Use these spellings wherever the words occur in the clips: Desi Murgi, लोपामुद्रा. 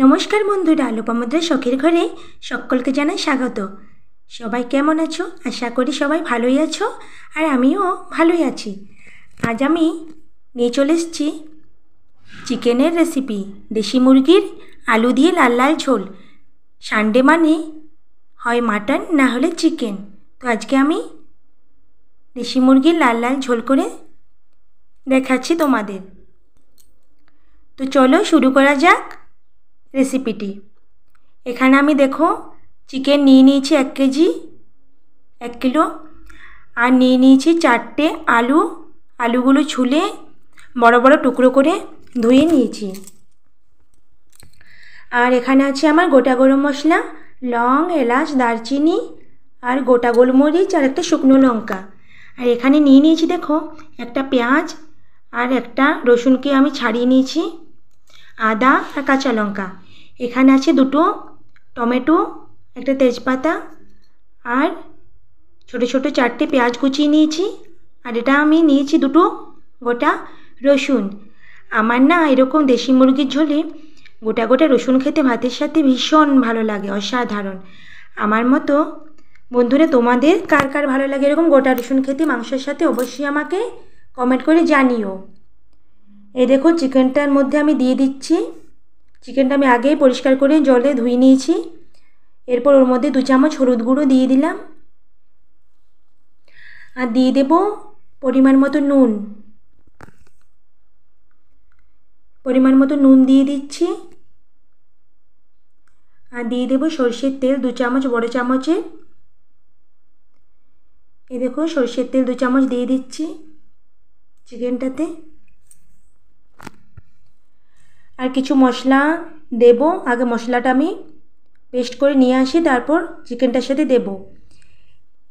नमस्कार बंधुरा लोपामुद्रा शखेर घरे सकल के जाना स्वागत। सबाई केमन आछो? आशा करी सबाई भालोई आछो और आमिओ भालोई आछि। आज आमि निये चले एसेछि चिकेनेर रेसिपि, देशी मुरगिर आलू दिए लाल लाल झोल। सान्डे माने हय मटन ना हले चिकेन, तो आजके आमि देशी मुरगिर लाल लाल झोल करे देखाछि तोमादेर। तो चलो शुरू करा जाक रेसिपिटी। एखाने आमी देखो चिकेन निये नियेछि 1 केजी 1 किलो और निये नियेछि 4 आलू। आलूगुलो छुले बड़ो बड़ो टुकरो करे धुए नियेछि। और एखाने आछे आमार गोटा गरम मसला, लौंग, एलाच, दारचिनी और गोटा गोलमरिच और एक शुकनो लंका। और एखाने निये नियेछि देखो एक पेंयाज और एक रसुन के आमी छाड़िये नियेछि, आदा और काँचा लंका। एखाने आछे दुटो टमेटो, एक तेजपाता और छोटो छोटो 4 पेंयाज कुचिये नियेछि। और एटा आमि नियेछि दुटो गोटा रसुन। आमार ना एरकम देशी मुरगिर झोले गोटा गोटा रसुन खेते भातेर साथे भीषण भालो लागे, असाधारण। आमार मतो बंधुरा तोमादेर कार कार भालो लागे एरकम गोटा रसुन खेते मांसेर साथे? अवश्यई आमाके कमेंट करे जानिओ। ये देखो चिकेनटार मध्य आमी दिए दिच्छी। चिकेनटा आमी आगे परिष्कार करे जले धुए नियेछि। एरपर ओर मध्य 2 चामच हलुद गुड़ो दिए दिलाम और दिए देब परिमाण मतो नुन। परिमाण मतो नुन दिए दिच्छी और दिए देब सर्षेर तेल 2 चामच बड़ चामचे। ये देखो सर्षेर तेल 2 चामच दिए दिच्छी चिकेनटाते। और किछु मसला देव, आगे मसलाटा आमी पेस्ट करे निये आसि, तारपर चिकेनटार साथे देव।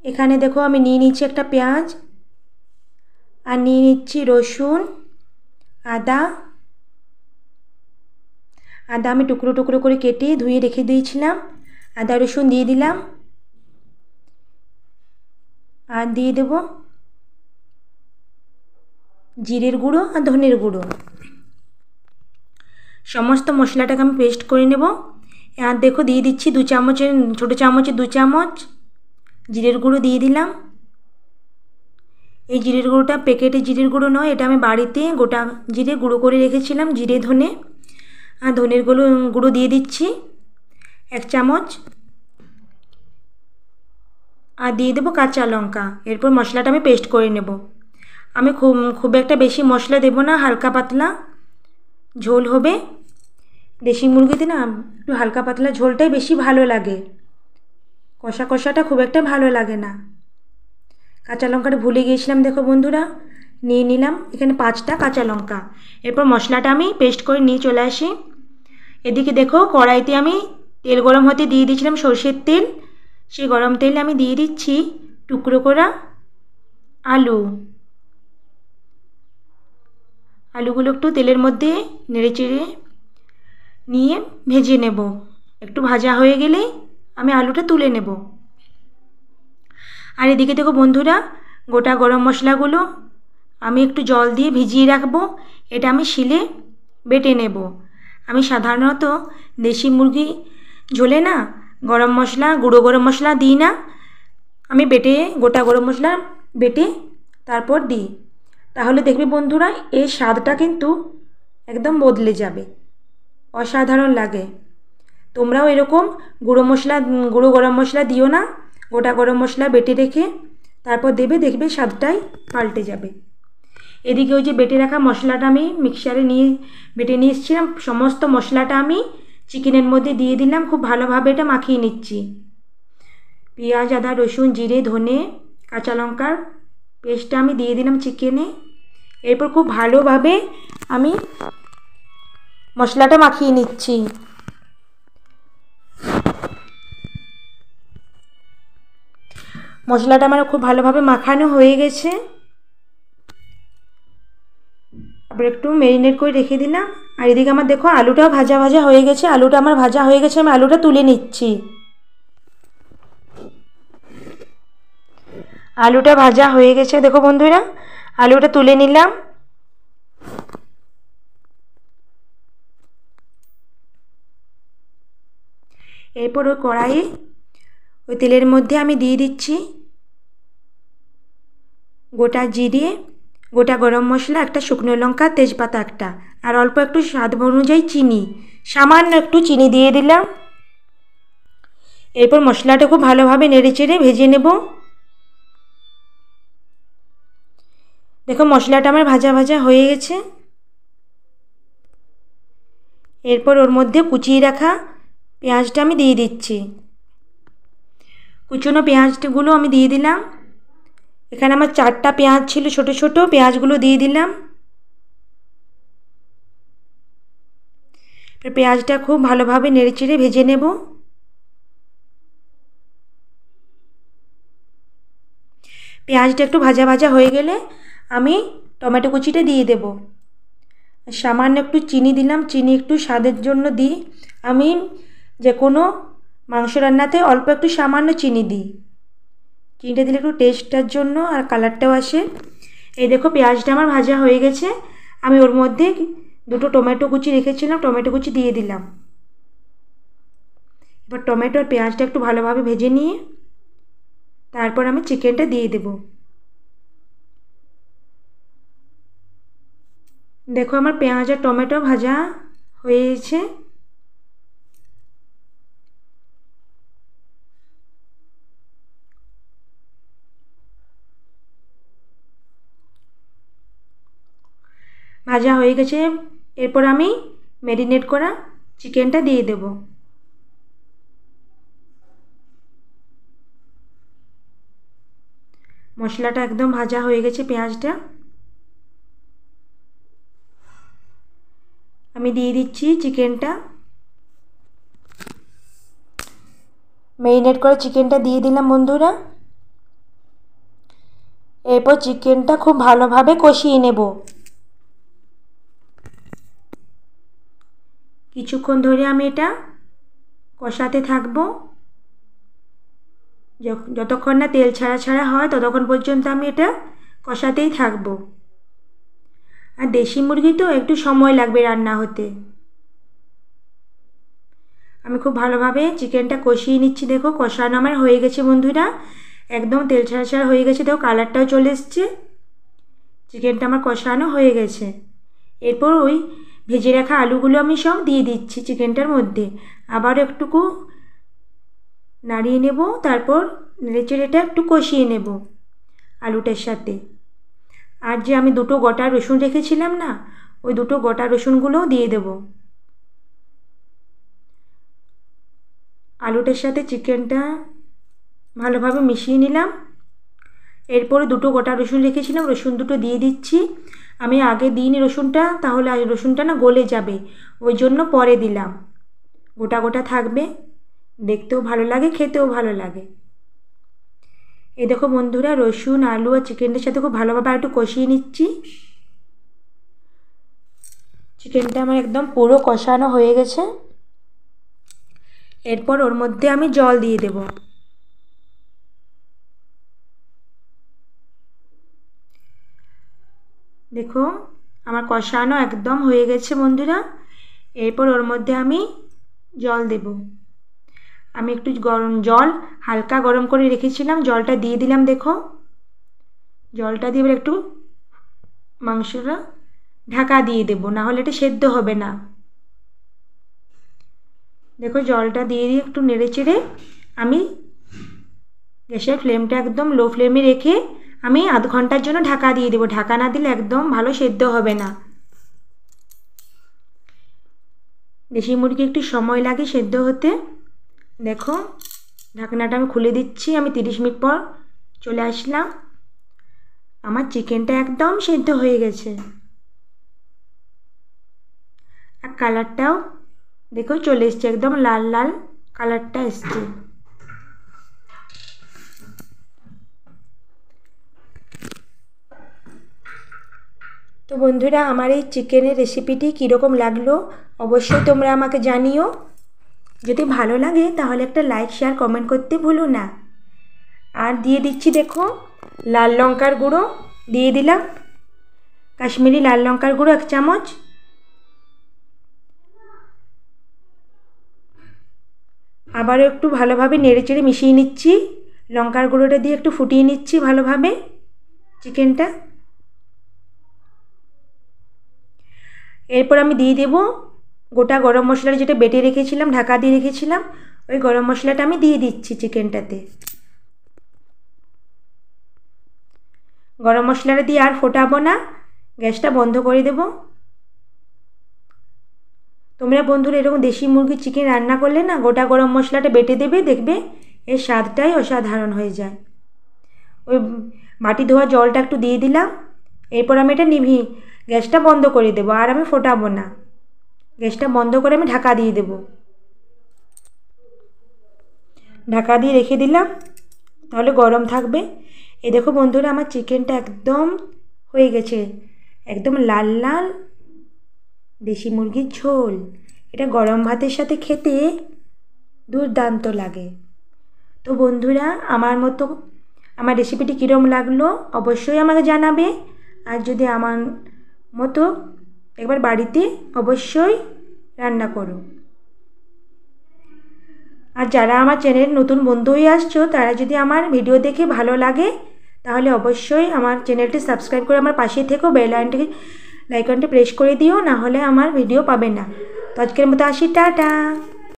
एखाने देखो आमी निये निच्छी एकटा पेंयाज और निये निच्छी रसुन, आदा। आदा आमी टुकरो टुकरो करे केटे धुए रेखे दियेछिलाम। आदा रसुन दिए दिलाम और दिए देव जिरेर गुड़ो और धनेर गुड़ो। समस्त मसलाटाके आमी पेस्ट करे नेब। आर देखो दिए दिच्छी 2 चामचेर छोटो चामचे 2 चामच जिरेर गुड़ो दिए दिलाम। ये जिरेर गुड़ोटा पैकेटे जिरेर गुड़ो नय, एटा आमी बाड़ीते गोटा जिरे गुड़ो करे रेखेछिलाम, जिरे धने। आर धनेर गुड़ो दिए दिच्छी 1 चामच आर दिए देब काँचा लंका। एरपर मसलाटा आमी पेस्ट करे नेब। आमी खूब एकटा बेशी मसला देब ना, हालका पातला झोल होबे। देशी मुरगिते ना एकटु हालका पातला झोलटाई बेशी भालो लागे, कषा कषाटा खूब एकटा भालो लागे ना। काँचा लंकाटा भुले गेछिलाम, देखो बंधुरा निये निलाम एखाने 5टा काँचा लंका। एरपर मसलाटा आमी पेस्ट करे निये चले आसि। एदिके देखो कड़ाइते आमी तेल गरम होते दिये दियेछिलाम सर्षेर तेल। सेई गरम तेले आमी दिये दिच्छी टुकरो करा आलू। आलूगुलो एकटु तेलेर मध्य नेड़े चेड़े निये भेजे नेब। एकटु भाजा हये गेले आमी आलूटा तुले नेब। आर एदिके देखो बंधुरा गोटा गरम मसलागुलो आमी एकटु जल दिये भिजिये राखबो। एटा आमी शिले बेटे नेब। आमी साधारणत देशी मुरगी झोले ना गरम मसला, गुड़ो गरम मसला दिई ना। आमी बेटे गोटा गरम मसला बेटे तारपर दिई, ताहले देखबे बंधुरा ये स्वादटा किन्तु एकदम बदले जाबे, असाधारण लागे। तोमराओ एरकम गुड़ो मसला, गुड़ो गरम मसला दिओ ना, गोटा गरम मसला बेटे रेखे तारपर देबे, देखबे स्वादटाई पाल्टे जाबे। एदिके ओई जे बेटे राखा मसलाटा आमी मिक्सारे निये बेटे निये एसेछिलाम। समस्त मसलाटा आमी चिकेनेर मধ্যে दिए दिलाम। खूब भालोभाबे एटा माखिये निচ্ছি। पेঁয়াজ, আদা, রসুন, জিরে, ধনে, কাঁচা লঙ্কা पेस्ट आमी दिए दिलाम चिकेने। एरपर खूब भालोभाबे आमी मसलाटा माखिये निচ্ছি। मसलाटा आमार खूब भालोभाबे माखानो हये गेछे। आबार एकटु मेरिनेट करे रेखे दिलाम। आर एदिके आमार देखो आलूटाओ भाजा भाजा हये गेछे। आलूटा आमार भाजा हये गेछे, आमी आलूटा तुले निচ্ছি। आलूटा भाजा हो गए देखो बंधुरा, आलूटा तुले निलाम। এরপর ওই কড়াইয়ে ওই তেলের মধ্যে আমি দিয়ে দিচ্ছি গোটা জিরে, গোটা গরম মশলা, একটা শুকনো লঙ্কা, তেজপাতা একটা, আর অল্প একটু স্বাদ অনুযায়ী চিনি, সামান্য একটু চিনি দিয়ে দিলাম। এরপর মশলাটা খুব ভালোভাবে নেড়েচেড়ে ভেজে নেব। দেখো মশলাটা আমার ভাজা ভাজা হয়ে গেছে। এরপর ওর মধ্যে কুচিয়ে রাখা পেঁয়াজটা আমি দিয়ে দিচ্ছি। কুচোনো পেঁয়াজগুলো আমি দিয়ে দিলাম। এখানে আমার 4টা পেঁয়াজ ছিল, ছোটো ছোটো পেঁয়াজগুলো দিয়ে দিলাম। পেঁয়াজটা খুব ভালোভাবে নেড়েচেড়ে ভেজে নেব। পেঁয়াজটা একটু ভাজা ভাজা হয়ে গেলে আমি টমেটো কুচিটা দিয়ে দেব। সামান্য একটু চিনি দিলাম, চিনি একটু স্বাদের জন্য দিই। আমি যে কোনো মাংস রান্নাতে অল্প একটু সামান্য চিনি দিই, চিনিটা দিলে একটু টেস্টটার জন্য আর কালারটাও আসে। এই দেখো পেঁয়াজটা আমার ভাজা হয়ে গেছে। আমি ওর মধ্যে 2টো টমেটো কুচি রেখেছিলাম, টমেটো কুচি দিয়ে দিলাম। এবার টমেটো আর পেঁয়াজটা একটু ভালোভাবে ভেজে নিয়ে তারপর আমি চিকেনটা দিয়ে দেব। দেখো আমার পেঁয়াজ আর টমেটো ভাজা হয়েছে। ভাজা হয়ে গেছে। এরপর আমি ম্যারিনেট করা চিকেনটা দিয়ে দেব। মশলাটা একদম ভাজা হয়ে গেছে, পেঁয়াজটা আমি দিয়ে দিচ্ছি। চিকেনটা ম্যারিনেট করা চিকেনটা দিয়ে দিলাম বন্ধুরা। এরপর চিকেনটা খুব ভালোভাবে কষিয়ে নেব। কিছুক্ষণ ধরে আমি এটা কষাতে থাকবো, যতক্ষণ না তেল ছাড়া ছাড়া হয় ততক্ষণ পর্যন্ত আমি এটা কষাতেই থাকবো। আর দেশি মুরগি তো একটু সময় লাগবে রান্না হতে। আমি খুব ভালোভাবে চিকেনটা কষিয়ে নিচ্ছি। দেখো কষানো আমার হয়ে গেছে বন্ধুরা, একদম তেল ছাড়া ছাড়া হয়ে গেছে। দেখো কালারটাও চলে এসছে, চিকেনটা আমার কষানো হয়ে গেছে। এরপর ওই ভেজে রাখা আলুগুলো আমি সব দিয়ে দিচ্ছি চিকেনটার মধ্যে, আবার একটুকু নাড়িয়ে নেব, তারপর নেড়েচেড়েটা একটু কষিয়ে নেব আলুটার সাথে। আর যে আমি 2টো গোটা রসুন রেখেছিলাম না, ওই 2টো গোটা রসুনগুলোও দিয়ে দেব। আলুটার সাথে চিকেনটা ভালোভাবে মিশিয়ে নিলাম। এরপরে 2টো গোটা রসুন রেখেছিলাম, রসুন 2টো দিয়ে দিচ্ছি। আমি আগে দিইনি রসুনটা, তাহলে রসুনটা না গলে যাবে, ওই জন্য পরে দিলাম। গোটা গোটা থাকবে, দেখতেও ভালো লাগে, খেতেও ভালো লাগে। এই দেখো বন্ধুরা রসুন আলু আর চিকেনের সাথে খুব ভালোভাবে একটু কষিয়ে নিচ্ছি। চিকেনটা আমার একদম পুরো কষানো হয়ে গেছে। এরপর ওর মধ্যে আমি জল দিয়ে দেব। দেখো আমার কষানো একদম হয়ে গেছে বন্ধুরা। এরপর ওর মধ্যে আমি জল দেব। আমি একটু গরম জল হালকা গরম করে রেখেছিলাম, জলটা দিয়ে দিলাম। দেখো জলটা দিয়ে একটু মাংসটা ঢাকা দিয়ে দেব, না হলে এটা সেদ্ধ হবে না। দেখো জলটা দিয়ে দিয়ে একটু নেড়েচেড়ে আমি গ্যাসের ফ্লেমটা একদম লো ফ্লেমে রেখে আমি আধ ঘন্টার জন্য ঢাকা দিয়ে দেবো। ঢাকা না দিলে একদম ভালো সেদ্ধ হবে না। দেশি মুরগি একটু সময় লাগে সেদ্ধ হতে। দেখো ঢাকনাটা আমি খুলে দিচ্ছি। আমি 30 মিনিট পর চলে আসলাম। আমার চিকেনটা একদম সেদ্ধ হয়ে গেছে, আর কালারটাও দেখো চলে এসছে, একদম লাল লাল কালারটা এসছে। তো বন্ধুরা আমার এই চিকেনের রেসিপিটি কীরকম লাগলো অবশ্যই তোমরা আমাকে জানিও। যদি ভালো লাগে তাহলে একটা লাইক শেয়ার কমেন্ট করতে ভুলো না। আর দিয়ে দিচ্ছি দেখো লাল লঙ্কার গুঁড়ো দিয়ে দিলাম, কাশ্মীরি লাল লঙ্কার গুঁড়ো 1 চামচ, আবারও একটু ভালোভাবে নেড়েচেড়ে মিশিয়ে নিচ্ছি। লঙ্কার গুঁড়োটা দিয়ে একটু ফুটিয়ে নিচ্ছি ভালোভাবে চিকেনটা। এরপর আমি দিয়ে দেব গোটা গরম মশলার যেটা বেটে রেখেছিলাম, ঢাকা দিয়ে রেখেছিলাম, ওই গরম মশলাটা আমি দিয়ে দিচ্ছি চিকেনটাতে। গরম মশলাটা দিয়ে আর ফোটাবো না, গ্যাসটা বন্ধ করে দেব। তোমরা বন্ধুরা এরকম দেশি মুরগির চিকেন রান্না করলে না গোটা গরম মশলাটা বেটে দেবে, দেখবে এর স্বাদটাই অসাধারণ হয়ে যায়। ওই মাটি ধোয়া জলটা একটু দিয়ে দিলাম। এরপর আমি এটা নিভিয়ে গ্যাসটা বন্ধ করে দেবো, আর আমি ফোটাবো না। গ্যাসটা বন্ধ করে আমি ঢাকা দিয়ে দেব। ঢাকা দিয়ে রেখে দিলাম, তাহলে গরম থাকবে। এই দেখো বন্ধুরা আমার চিকেনটা একদম হয়ে গেছে, একদম লাল লাল দেশি মুরগির ঝোল। এটা গরম ভাতের সাথে খেতে দুর্দান্ত লাগে। তো বন্ধুরা আমার মতো আমার রেসিপিটি কীরকম লাগলো অবশ্যই আমাকে জানাবে। আর যদি আমার মতো একবার বাড়িতে অবশ্যই রান্না করো। আর যারা আমার চ্যানেল নতুন বন্ধু হয়ে আসছো, তারা যদি আমার ভিডিও দেখে ভালো লাগে তাহলে অবশ্যই আমার চ্যানেলটি সাবস্ক্রাইব করে আমার পাশে থেকো। বেল আইকনটি প্রেস করে দিও, না হলে আমার ভিডিও পাবে না। তো আজকের মতো আসি, টাটা।